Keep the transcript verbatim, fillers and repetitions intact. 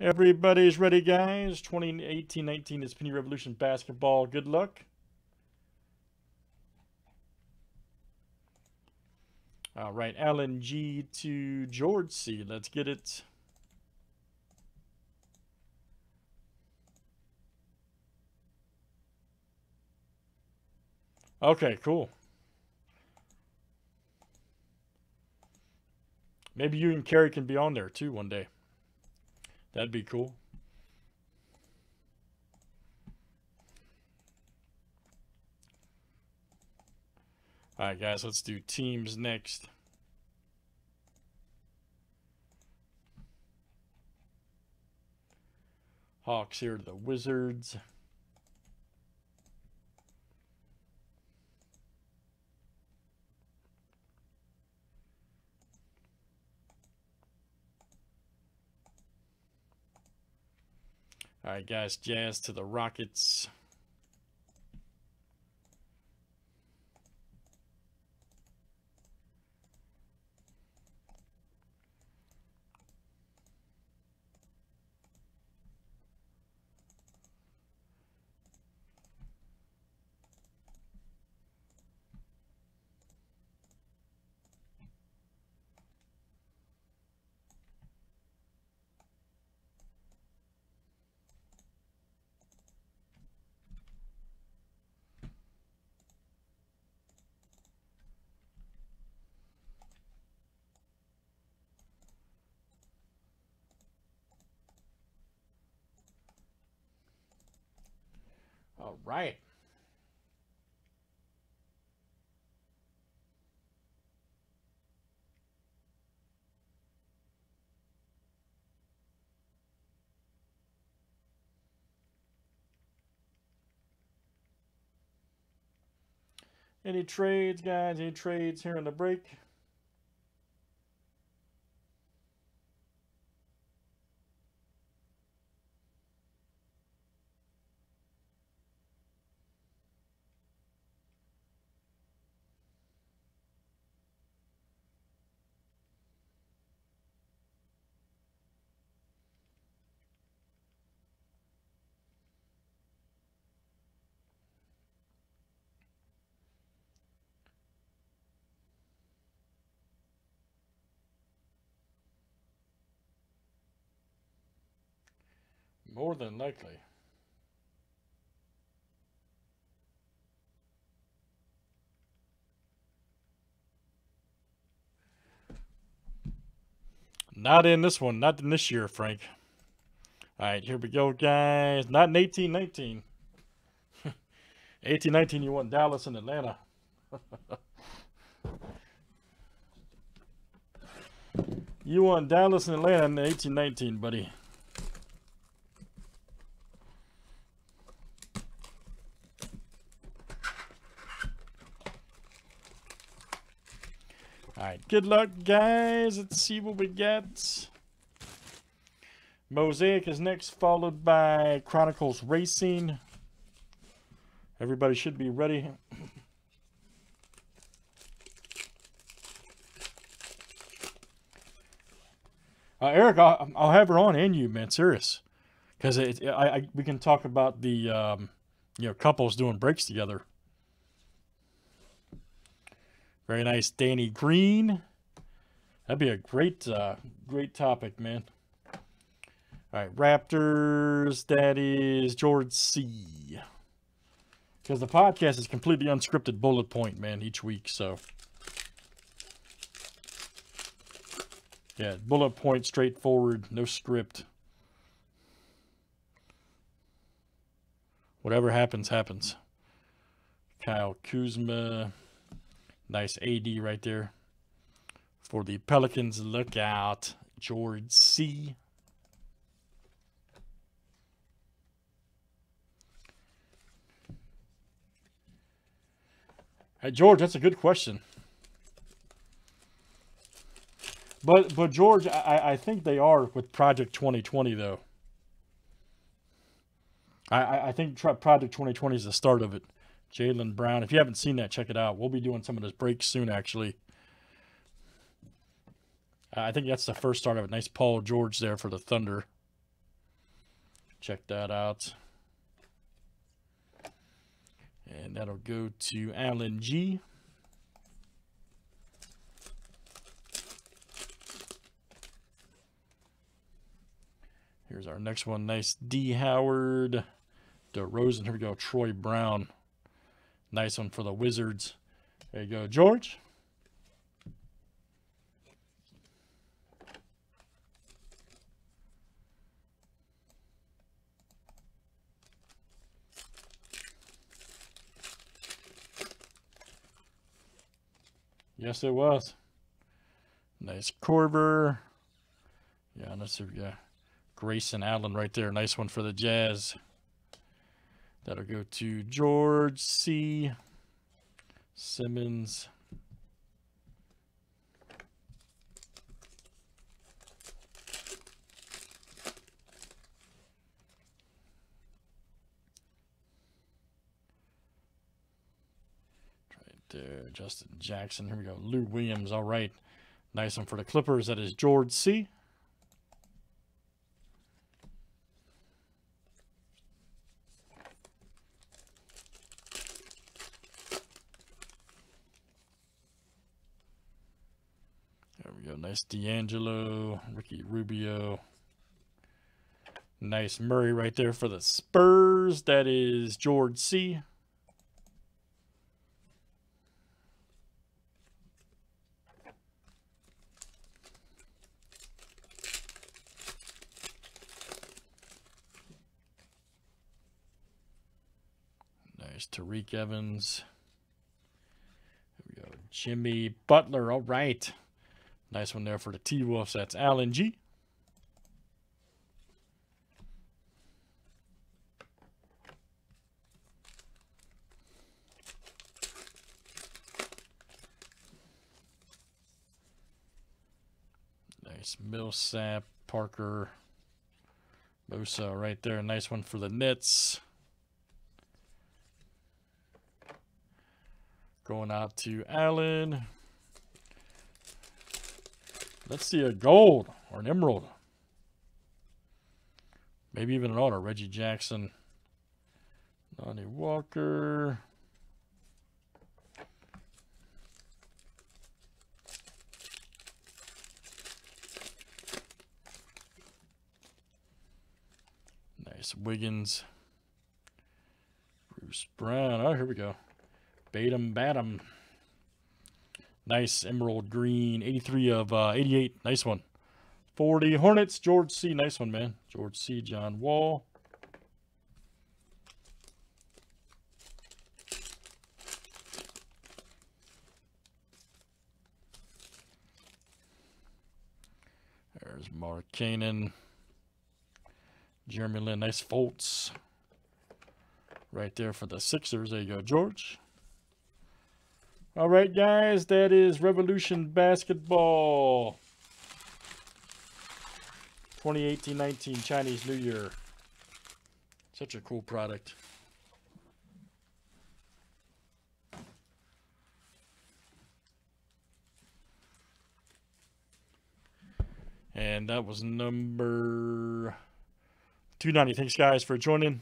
Everybody's ready, guys. twenty eighteen nineteen is Panini Revolution Basketball. Good luck. All right, Alan G to George C. Let's get it. Okay, cool. Maybe you and Carrie can be on there too one day. That'd be cool. All right, guys, let's do teams next. Hawks here to the Wizards. All right, guys, Jazz to the Rockets. All right. Any trades, guys? Any trades here in the break? More than likely. Not in this one. Not in this year, Frank. All right, here we go, guys. Not in eighteen nineteen. eighteen nineteen, you won Dallas and Atlanta. You won Dallas and Atlanta in eighteen nineteen, buddy. Alright, good luck, guys. Let's see what we get. Mosaic is next, followed by Chronicles Racing. Everybody should be ready. Uh, Eric, I'll, I'll have her on, and you, man, serious, because it, it, I, I, we can talk about the um, you know, couples doing breaks together. Very nice, Danny Green. That'd be a great, uh, great topic, man. All right, Raptors. That is George C. Because the podcast is completely unscripted bullet point, man, each week. So, yeah, bullet point, straightforward, no script. Whatever happens, happens. Kyle Kuzma. Nice A D right there. For the Pelicans, look out, George C. Hey, George, that's a good question. But, but George, I, I think they are with Project twenty twenty, though. I, I think Project twenty twenty is the start of it. Jaylen Brown. If you haven't seen that, check it out. We'll be doing some of this break soon, actually. I think that's the first start of it. Nice Paul George there for the Thunder. Check that out. And that'll go to Alan G. Here's our next one. Nice D. Howard, DeRozan. Here we go. Troy Brown. Nice one for the Wizards. There you go, George. Yes, it was. Nice Korver. Yeah, that's a, yeah. Grayson Allen right there. Nice one for the Jazz. That'll go to George C. Simmons. There, Justin Jackson. Here we go. Lou Williams. All right. Nice one for the Clippers. That is George C. There we go. Nice D'Angelo. Ricky Rubio. Nice Murray right there for the Spurs. That is George C. Nice Tariq Evans. Here we go. Jimmy Butler. All right. Nice one there for the T-Wolves. That's Alan G. Nice Millsap, Parker, Bosa right there. Nice one for the Nets. Going out to Allen. Let's see a gold or an emerald. Maybe even an auto. Reggie Jackson. Lonnie Walker. Nice Wiggins. Bruce Brown. Oh, here we go. Batum Batum. Nice emerald green. eighty-three of uh, eighty-eight. Nice one. forty Hornets. George C. Nice one, man. George C. John Wall. There's Mark Cannon. Jeremy Lin. Nice Fultz. Right there for the Sixers. There you go, George. All right, guys, that is Revolution Basketball twenty eighteen nineteen Chinese New Year. Such a cool product. And that was number two ninety. Thanks, guys, for joining.